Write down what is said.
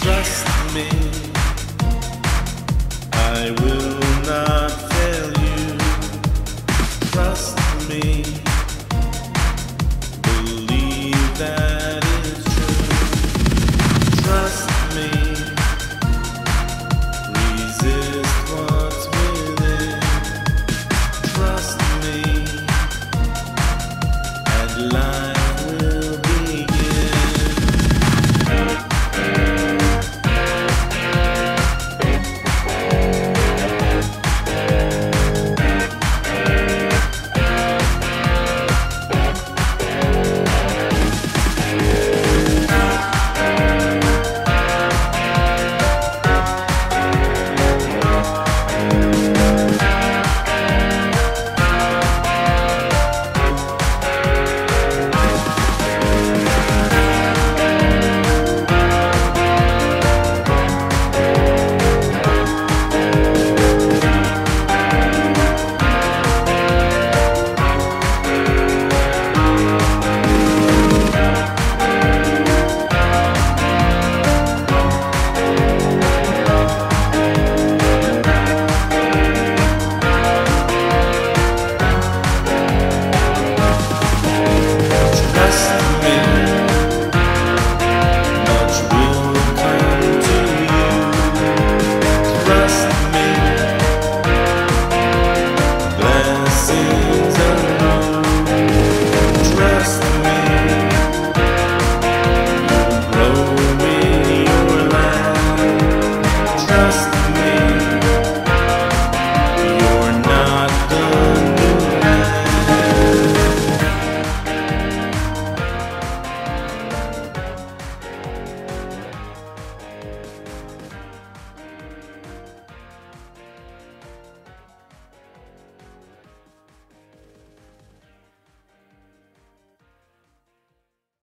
Trust me.